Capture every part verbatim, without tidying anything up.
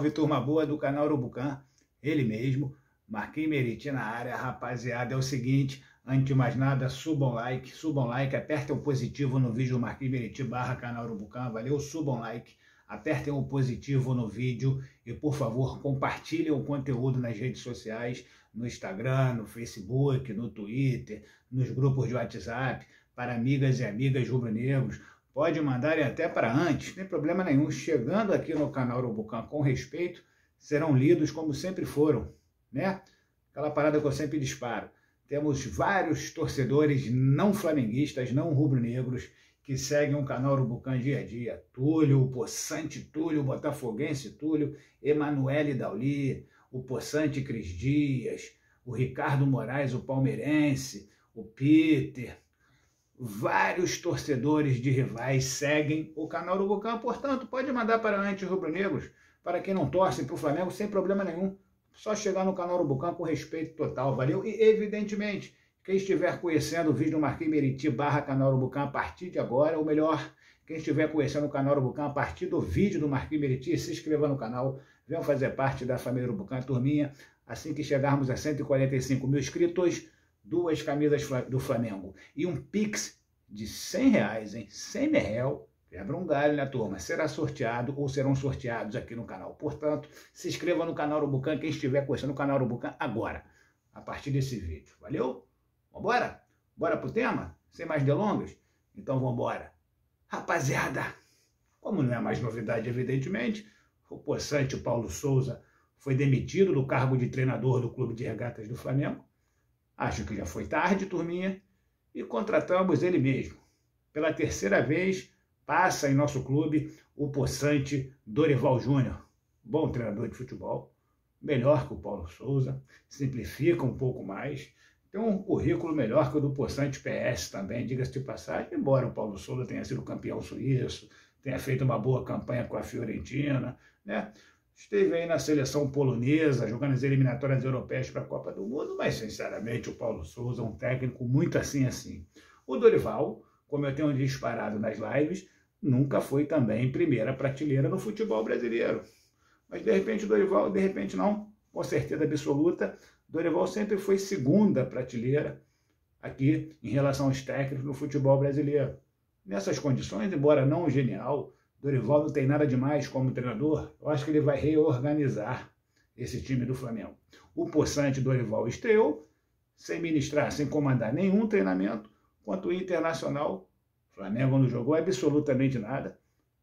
Salve, turma boa do canal Urubucam, ele mesmo, Marquinhos Meriti na área. Rapaziada, é o seguinte, antes de mais nada, subam like, subam like, apertem o positivo no vídeo do Marquinhos Meriti barra canal Urubucam, valeu, subam like, apertem o positivo no vídeo e, por favor, compartilhem o conteúdo nas redes sociais, no Instagram, no Facebook, no Twitter, nos grupos de WhatsApp, para amigas e amigas rubro-negros. Pode mandarem até para antes, não tem problema nenhum. Chegando aqui no canal Urubucam com respeito, serão lidos como sempre foram, né? Aquela parada que eu sempre disparo. Temos vários torcedores não flamenguistas, não rubro-negros, que seguem o canal Urubucam dia a dia. Túlio, o Poçante Túlio, o Botafoguense Túlio, Emanuele Dauli, o Poçante Cris Dias, o Ricardo Moraes, o palmeirense, o Peter. Vários torcedores de rivais seguem o canal Urubucam, portanto, pode mandar para antes rubro-negros, para quem não torce para o Flamengo, sem problema nenhum. Só chegar no canal Urubucam com respeito total, valeu? E, evidentemente, quem estiver conhecendo o vídeo do Marquinhos Meriti barra canal Urubucam a partir de agora, ou melhor, quem estiver conhecendo o canal Urubucam a partir do vídeo do Marquinhos Meriti, se inscreva no canal, venham fazer parte da família Urubucam, turminha. Assim que chegarmos a cento e quarenta e cinco mil inscritos, duas camisas do Flamengo e um Pix de cem reais, hein? cem mil reais, quebra um galho na turma, será sorteado ou serão sorteados aqui no canal. Portanto, se inscreva no canal Urubucam, quem estiver conhecendo o canal Urubucam agora, a partir desse vídeo, valeu? Vambora? Bora pro tema? Sem mais delongas? Então vambora. Rapaziada, como não é mais novidade, evidentemente, o possante Paulo Sousa foi demitido do cargo de treinador do Clube de Regatas do Flamengo. Acho que já foi tarde, turminha, e contratamos ele mesmo. Pela terceira vez, passa em nosso clube o possante Dorival Júnior. Bom treinador de futebol, melhor que o Paulo Sousa, simplifica um pouco mais, tem um currículo melhor que o do possante P S também, diga-se de passagem, embora o Paulo Sousa tenha sido campeão suíço, tenha feito uma boa campanha com a Fiorentina, né? Esteve aí na seleção polonesa, jogando as eliminatórias europeias para a Copa do Mundo, mas, sinceramente, o Paulo Sousa é um técnico muito assim, assim. O Dorival, como eu tenho disparado nas lives, nunca foi também primeira prateleira no futebol brasileiro. Mas, de repente, o Dorival, de repente não, com certeza absoluta, Dorival sempre foi segunda prateleira aqui em relação aos técnicos no futebol brasileiro. Nessas condições, embora não genial, Dorival não tem nada demais como treinador, eu acho que ele vai reorganizar esse time do Flamengo. O possante Dorival estreou, sem ministrar, sem comandar nenhum treinamento, quanto o Internacional, o Flamengo não jogou absolutamente nada,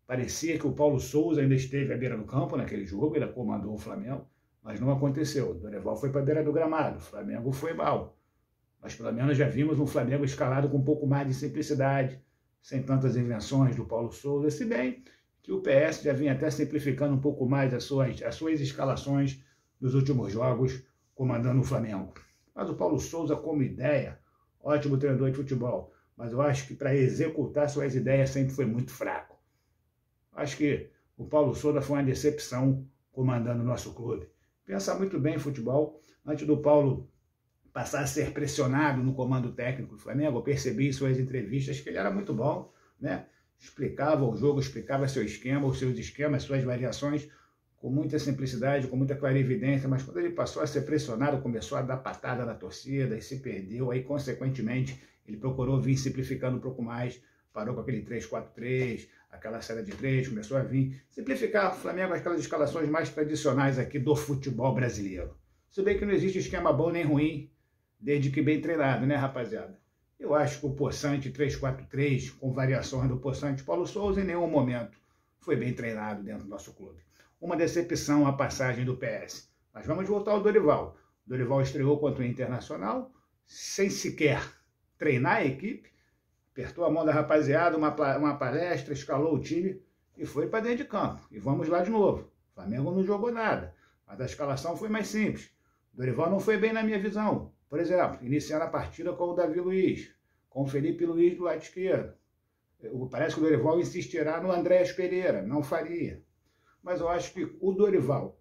parecia que o Paulo Sousa ainda esteve à beira do campo naquele jogo, ele comandou o Flamengo, mas não aconteceu, Dorival foi para a beira do gramado, o Flamengo foi mal, mas pelo menos já vimos um Flamengo escalado com um pouco mais de simplicidade, sem tantas invenções do Paulo Sousa, se bem que o P S já vinha até simplificando um pouco mais as suas, as suas escalações dos últimos jogos, comandando o Flamengo. Mas o Paulo Sousa, como ideia, ótimo treinador de futebol, mas eu acho que para executar suas ideias sempre foi muito fraco. Acho que o Paulo Sousa foi uma decepção comandando o nosso clube. Pensa muito bem em futebol, antes do Paulo passar a ser pressionado no comando técnico do Flamengo, eu percebi em suas entrevistas que ele era muito bom, né? Explicava o jogo, explicava seu esquema, os seus esquemas, suas variações, com muita simplicidade, com muita clarividência, mas quando ele passou a ser pressionado, começou a dar patada na torcida e se perdeu, aí, consequentemente, ele procurou vir simplificando um pouco mais, parou com aquele três quatro três, aquela série de três, começou a vir simplificar o Flamengo, aquelas escalações mais tradicionais aqui do futebol brasileiro. Se bem que não existe esquema bom nem ruim, desde que bem treinado, né, rapaziada? Eu acho que o possante três quatro três, com variações do possante Paulo Sousa, em nenhum momento foi bem treinado dentro do nosso clube. Uma decepção a passagem do P S. Mas vamos voltar ao Dorival. O Dorival estreou contra o Internacional, sem sequer treinar a equipe, apertou a mão da rapaziada, uma, uma palestra, escalou o time e foi para dentro de campo. E vamos lá de novo. O Flamengo não jogou nada, mas a escalação foi mais simples. O Dorival não foi bem na minha visão. Por exemplo, iniciando a partida com o David Luiz, com o Filipe Luís do lado esquerdo. Parece que o Dorival insistirá no Andreas Pereira, não faria. Mas eu acho que o Dorival,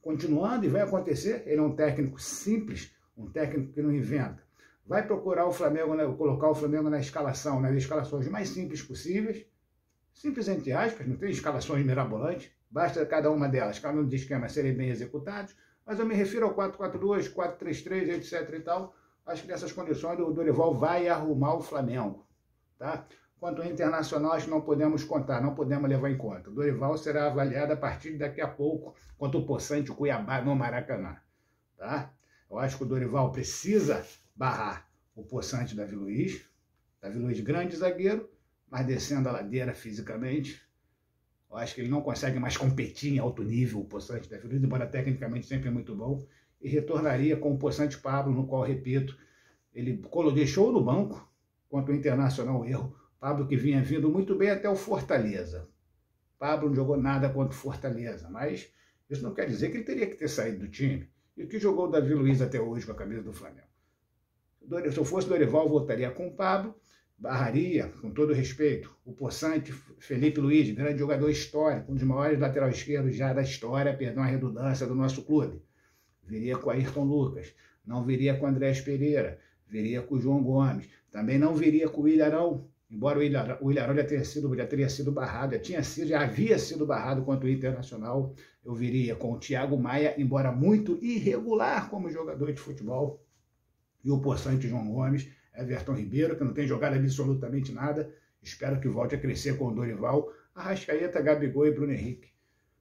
continuando, e vai acontecer, ele é um técnico simples, um técnico que não inventa. Vai procurar o Flamengo, colocar o Flamengo na escalação, nas escalações mais simples possíveis, simples entre aspas, não tem escalações mirabolantes, Basta cada uma delas, falando de esquemas, serem bem executados, mas eu me refiro ao quatro quatro dois, quatro três três, etcétera e tal. Acho que nessas condições o Dorival vai arrumar o Flamengo, tá? Quanto ao Internacional, acho que não podemos contar, não podemos levar em conta. O Dorival será avaliado a partir de daqui a pouco, contra o possante Cuiabá no Maracanã, tá? Eu acho que o Dorival precisa barrar o possante David Luiz. David Luiz, grande zagueiro, mas descendo a ladeira fisicamente. Eu acho que ele não consegue mais competir em alto nível, o possante David Luiz, embora tecnicamente sempre é muito bom. E retornaria com o possante Pablo, no qual, repito, ele deixou no banco, quanto o Internacional, o erro. Pablo que vinha vindo muito bem até o Fortaleza. Pablo não jogou nada contra o Fortaleza, mas isso não quer dizer que ele teria que ter saído do time. E o que jogou o David Luiz até hoje com a camisa do Flamengo? Se eu fosse Dorival, voltaria com o Pablo, barraria, com todo respeito, o possante Filipe Luís, grande jogador histórico, um dos maiores lateral esquerdos já da história, perdão a redundância, do nosso clube. Viria com Ayrton Lucas, não viria com Andreas Pereira, viria com João Gomes, também não viria com o Willian, embora o Willian já tenha sido, já teria sido barrado, já, tinha sido, já havia sido barrado contra o Internacional. Eu viria com o Thiago Maia, embora muito irregular como jogador de futebol, e o possante João Gomes, Everton Ribeiro, que não tem jogado absolutamente nada, espero que volte a crescer com o Dorival, Arrascaeta, Gabigol e Bruno Henrique.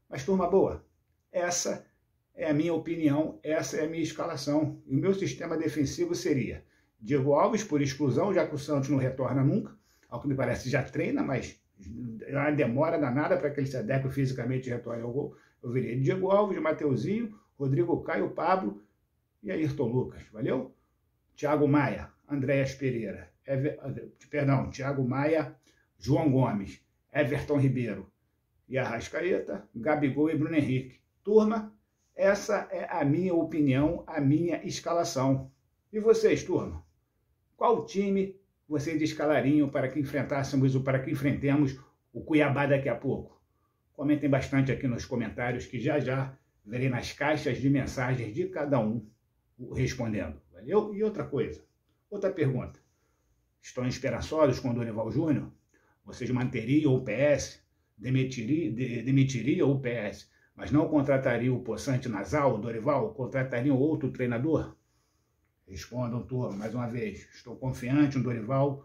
Mas, turma boa, essa é a minha opinião, essa é a minha escalação. E o meu sistema defensivo seria Diego Alves, por exclusão, já que o Santos não retorna nunca, ao que me parece já treina, mas demora danada para que ele se adeque fisicamente e retorne ao gol. Eu viria Diego Alves, Mateuzinho, Rodrigo Caio, Pablo e Ayrton Lucas, valeu? Thiago Maia, Andreas Pereira, Ever... perdão, Thiago Maia, João Gomes, Everton Ribeiro e Arrascaeta, Gabigol e Bruno Henrique. Turma, essa é a minha opinião, a minha escalação. E vocês, turma? Qual time vocês escalariam para que enfrentássemos ou para que enfrentemos o Cuiabá daqui a pouco? Comentem bastante aqui nos comentários, que já já verei nas caixas de mensagens de cada um respondendo. Valeu? E outra coisa, outra pergunta. Estão esperançosos com o Dorival Júnior? Vocês manteriam o P S? Demitiriam de, demitiria o P S? Mas não contratariam o possante Nasal, o Dorival? Contratariam outro treinador? Respondam, turma, mais uma vez. Estou confiante no Dorival.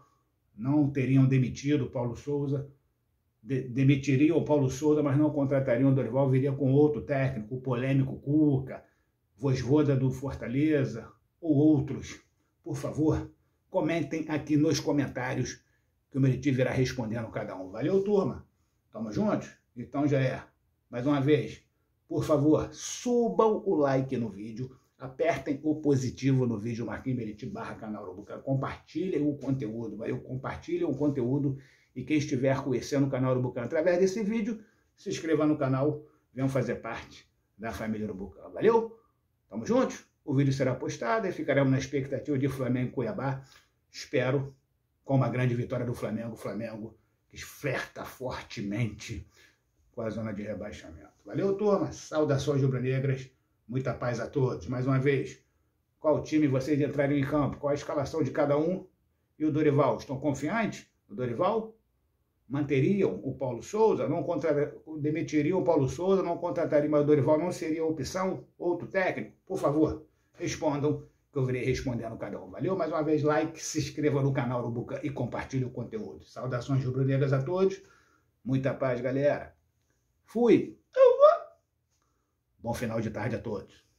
Não teriam demitido o Paulo Sousa. De, demitiriam o Paulo Sousa, mas não contratariam o Dorival. Viria com outro técnico, o polêmico Cuca, Vozvoda do Fortaleza ou outros. Por favor, comentem aqui nos comentários que o Meriti virá respondendo cada um. Valeu, turma? Tamo juntos? Então já é. Mais uma vez, por favor, subam o like no vídeo, apertem o positivo no vídeo, Marquinhos Meriti barra canal Urubucam, compartilhem o conteúdo, valeu? Compartilhem o conteúdo, e quem estiver conhecendo o canal Urubucam através desse vídeo, se inscreva no canal, venham fazer parte da família Urubucam, valeu? Tamo juntos? O vídeo será postado e ficaremos na expectativa de Flamengo e Cuiabá, espero, com uma grande vitória do Flamengo, Flamengo que flerta fortemente com a zona de rebaixamento. Valeu, turma. Saudações rubro-negras. Muita paz a todos. Mais uma vez, qual time vocês entrariam em campo? Qual a escalação de cada um? E o Dorival? Estão confiantes? O Dorival? Manteriam o Paulo Sousa? Não contra... Demitiriam o Paulo Sousa? Não contratariam, mas o Dorival não seria opção? Outro técnico? Por favor, respondam, que eu virei respondendo cada um. Valeu? Mais uma vez, like, se inscreva no canal Urubucam e compartilhe o conteúdo. Saudações rubro-negras a todos. Muita paz, galera. Fui. Bom final de tarde a todos.